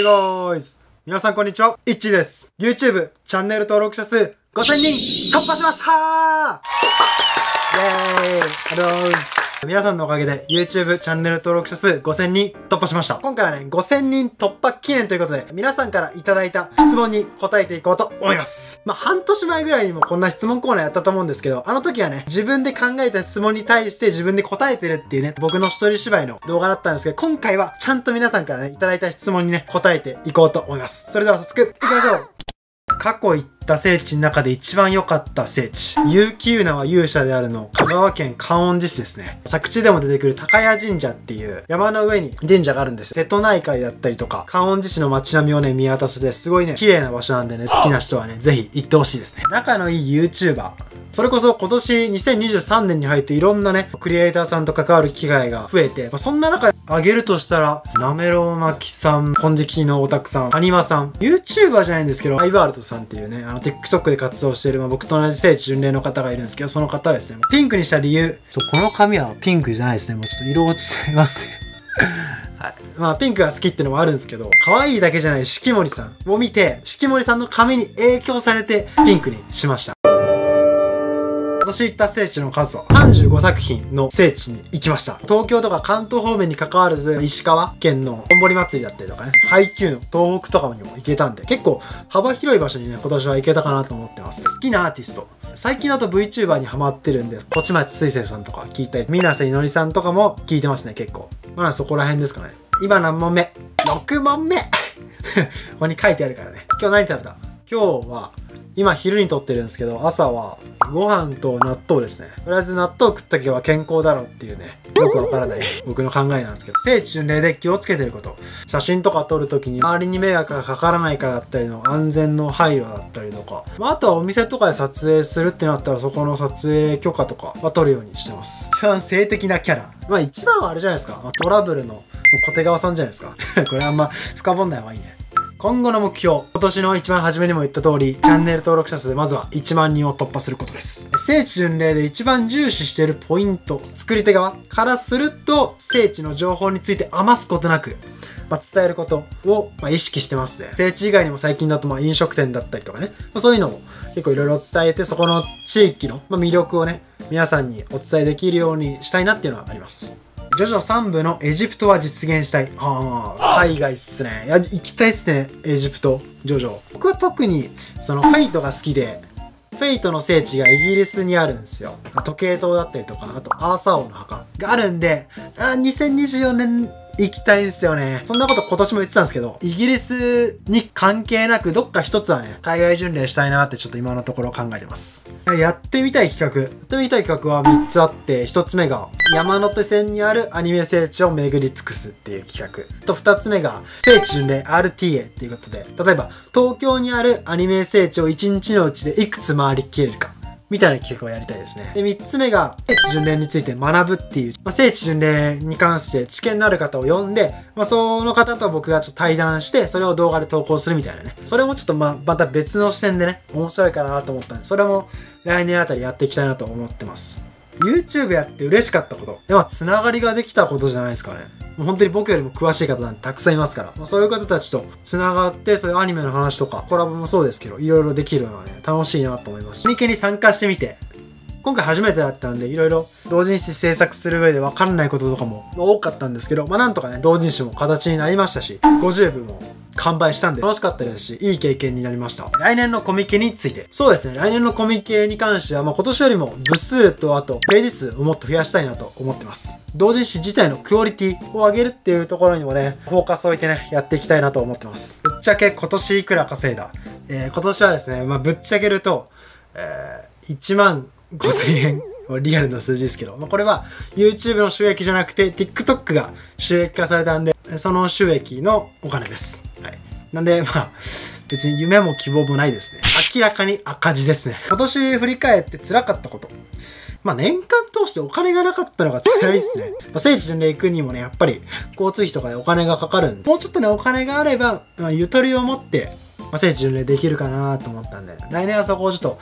Hey guys! 皆さんこんにちは、いっちーです。YouTube チャンネル登録者数5000人突破しましたーイェーイありがとうございます。皆さんのおかげで YouTube チャンネル登録者数5000人突破しました。今回はね、5000人突破記念ということで、皆さんからいただいた質問に答えていこうと思います。まあ、半年前ぐらいにもこんな質問コーナーやったと思うんですけど、あの時はね、自分で考えた質問に対して自分で答えてるっていうね、僕の一人芝居の動画だったんですけど、今回はちゃんと皆さんからね、いただいた質問にね、答えていこうと思います。それでは早速、行きましょう。過去行った聖地の中で一番良かった聖地。結城unaは勇者であるの香川県観音寺市ですね。作地でも出てくる高屋神社っていう山の上に神社があるんです。瀬戸内海だったりとか、観音寺市の街並みをね、見渡せて、すごいね、綺麗な場所なんでね、好きな人はね、ぜひ行ってほしいですね。仲のいい YouTuber。それこそ今年2023年に入っていろんなね、クリエイターさんと関わる機会が増えて、まあ、そんな中であげるとしたら、なめろうまきさん、金色のオタクさん、アニマさん、YouTuber じゃないんですけど、アイワールドさんっていうね、TikTok で活動している、まあ、僕と同じ聖地巡礼の方がいるんですけど、その方ですね、ピンクにした理由、この髪はピンクじゃないですね、もうちょっと色落ちちゃいますね。はい、まあピンクが好きってのもあるんですけど、可愛いだけじゃない式守さんを見て、式守さんの髪に影響されて、ピンクにしました。今年行った聖地の数は35作品の聖地に行きました。東京とか関東方面に関わらず、石川県のぼんぼり祭りだったりとかね、配給の東北とかにも行けたんで、結構幅広い場所にね、今年は行けたかなと思ってます。好きなアーティスト。最近だと VTuber にハマってるんで、こちまちすいせいさんとか聞いたり、水瀬いのりさんとかも聞いてますね、結構。まあそこら辺ですかね。今何問目 ?6 問目ここに書いてあるからね。今日何食べた？今日は、今昼に撮ってるんですけど、朝はご飯と納豆ですね。とりあえず納豆を食っとけば健康だろうっていうね、よくわからない僕の考えなんですけど、聖地巡礼で気をつけてること、写真とか撮るときに周りに迷惑がかからないかだったりの安全の配慮だったりとか、まあ、あとはお店とかで撮影するってなったらそこの撮影許可とかは撮るようにしてます。一番性的なキャラ、まあ一番はあれじゃないですか、まあ、トラブルの小手川さんじゃないですかこれあんま深掘んない方がいいね。今後の目標。今年の一番初めにも言った通り、チャンネル登録者数、まずは1万人を突破することです。聖地巡礼で一番重視しているポイント、作り手側からすると、聖地の情報について余すことなく、まあ、伝えることを、まあ、意識してますね。聖地以外にも最近だと、まあ、飲食店だったりとかね、まあ、そういうのを結構いろいろ伝えて、そこの地域の、まあ、魅力をね、皆さんにお伝えできるようにしたいなっていうのはあります。ジョジョ3部のエジプトは実現したい。はあ、海外っすね。いや、行きたいっすね。エジプト、ジョジョ。僕は特に、その、フェイトが好きで、フェイトの聖地がイギリスにあるんですよ。時計塔だったりとか、あと、アーサー王の墓があるんで、2024年行きたいんですよね。そんなこと今年も言ってたんですけど、イギリスに関係なく、どっか一つはね、海外巡礼したいなってちょっと今のところ考えてます。やってみたい企画。やってみたい企画は3つあって、1つ目が、山手線にあるアニメ聖地を巡り尽くすっていう企画と、2つ目が聖地巡礼 RTA っていうことで、例えば東京にあるアニメ聖地を1日のうちでいくつ回りきれるかみたいな企画をやりたいですね。で、3つ目が聖地巡礼について学ぶっていう、まあ、聖地巡礼に関して知見のある方を呼んで、まあ、その方と僕がちょっと対談して、それを動画で投稿するみたいなね。それもちょっとまた別の視点でね、面白いかなと思ったんで、それも来年あたりやっていきたいなと思ってます。YouTube やって嬉しかったこと。で、まあ、つながりができたことじゃないですかね。もう本当に僕よりも詳しい方なんてたくさんいますから、まあ、そういう方たちとつながって、そういうアニメの話とか、コラボもそうですけど、いろいろできるのはね、楽しいなと思います。コミケに参加してみて、今回初めてだったんで、いろいろ同人誌制作する上で分かんないこととかも多かったんですけど、まあ、なんとかね、同人誌も形になりましたし、50部も完売したんで楽しかったですし、いい経験になりました。来年のコミケについて。そうですね、来年のコミケに関しては、まあ、今年よりも部数とあとページ数をもっと増やしたいなと思ってます。同人誌自体のクオリティを上げるっていうところにもね、フォーカスを置いてね、やっていきたいなと思ってます。ぶっちゃけ今年いくら稼いだ？今年はですね、まあ、ぶっちゃけると、1万5,000円。リアルな数字ですけど、まあ、これは YouTube の収益じゃなくて TikTok が収益化されたんで、その収益のお金です。はい。なんで、まあ、別に夢も希望もないですね。明らかに赤字ですね。今年振り返って辛かったこと。まあ、年間通してお金がなかったのが辛いですね。まあ、聖地巡礼行くにもね、やっぱり交通費とかでお金がかかるんで、もうちょっとね、お金があれば、ゆとりを持って、まあ、聖地巡礼できるかなと思ったんで、来年はそこをちょっと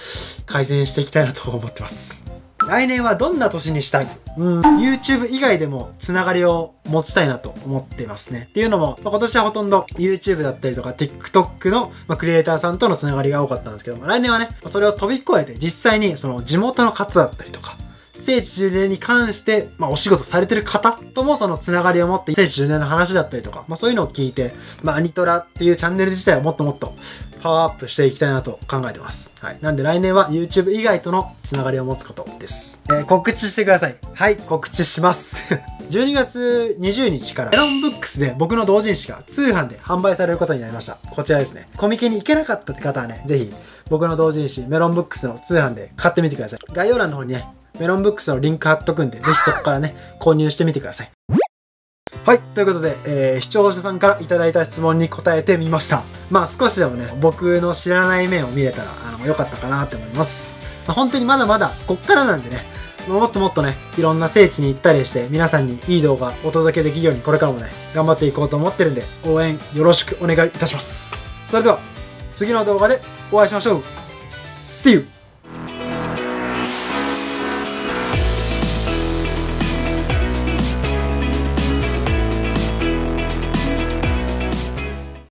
改善していきたいなと思ってます。来年はどんな年にしたい？YouTube 以外でもつながりを持ちたいなと思ってますね。っていうのも、今年はほとんど YouTube だったりとか TikTok のクリエイターさんとのつながりが多かったんですけども、来年はね、それを飛び越えて実際にその地元の方だったりとか、聖地巡礼に関して、お仕事されてる方ともそのつながりを持って聖地巡礼の話だったりとか、そういうのを聞いて、アニトラっていうチャンネル自体をもっともっとパワーアップしていきたいなと考えてます。はい。なんで来年は YouTube 以外とのつながりを持つことです。告知してください。はい、告知します。12月20日から、メロンブックスで僕の同人誌が通販で販売されることになりました。こちらですね。コミケに行けなかったって方はね、ぜひ僕の同人誌、メロンブックスの通販で買ってみてください。概要欄の方にね、メロンブックスのリンク貼っとくんで、ぜひそこからね、購入してみてください。はい、ということで、視聴者さんからいただいた質問に答えてみました。少しでもね、僕の知らない面を見れたら、良かったかなと思います。本当にまだまだ、こっからなんでね、もっともっとね、いろんな聖地に行ったりして、皆さんにいい動画お届けできるように、これからもね、頑張っていこうと思ってるんで、応援よろしくお願いいたします。それでは、次の動画でお会いしましょう。See you!